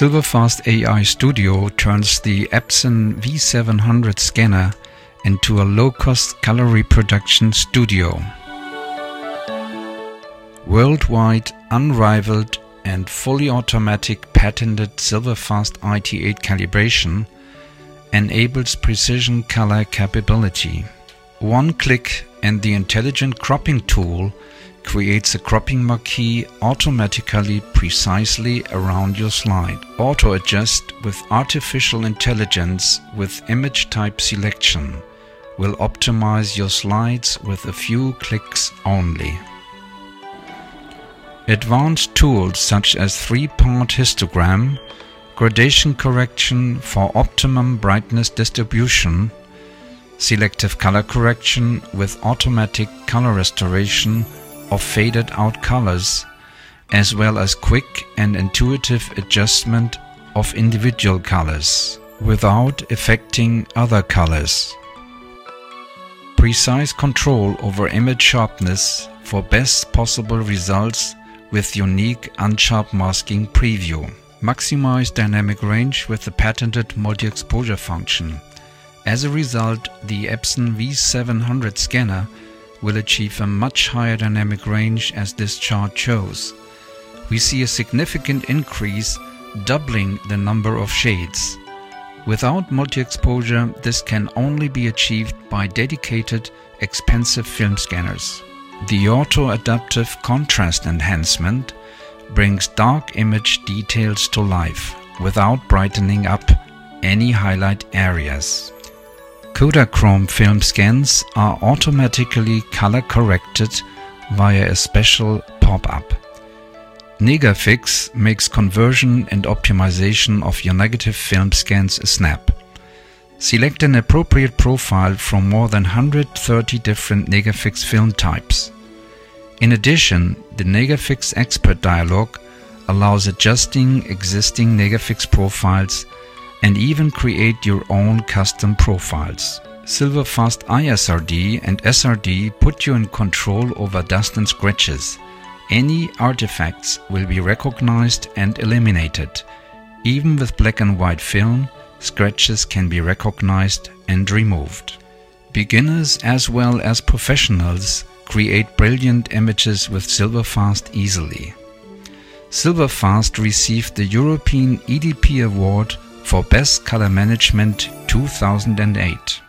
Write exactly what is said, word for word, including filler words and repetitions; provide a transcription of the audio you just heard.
SilverFast A I Studio turns the Epson V seven hundred scanner into a low-cost color reproduction studio. Worldwide, unrivaled and fully automatic patented SilverFast I T eight calibration enables precision color capability. One click and the intelligent cropping tool creates a cropping marquee automatically precisely around your slide. Auto adjust with artificial intelligence with image type selection will optimize your slides with a few clicks only. Advanced tools such as three-part histogram, gradation correction for optimum brightness distribution, selective color correction with automatic color restoration of faded out colors, as well as quick and intuitive adjustment of individual colors without affecting other colors. Precise control over image sharpness for best possible results with unique unsharp masking preview. Maximize dynamic range with the patented multi-exposure function. As a result, the Epson V seven hundred scanner will achieve a much higher dynamic range, as this chart shows. We see a significant increase, doubling the number of shades. Without multi-exposure, this can only be achieved by dedicated, expensive film scanners. The auto-adaptive contrast enhancement brings dark image details to life without brightening up any highlight areas. Kodachrome film scans are automatically color corrected via a special pop-up. NegaFix makes conversion and optimization of your negative film scans a snap. Select an appropriate profile from more than one hundred thirty different NegaFix film types. In addition, the NegaFix Expert dialog allows adjusting existing NegaFix profiles and even create your own custom profiles. SilverFast I S R D and S R D put you in control over dust and scratches. Any artifacts will be recognized and eliminated. Even with black and white film, scratches can be recognized and removed. Beginners as well as professionals create brilliant images with SilverFast easily. SilverFast received the European E D P Award for Best Color Management two thousand eight.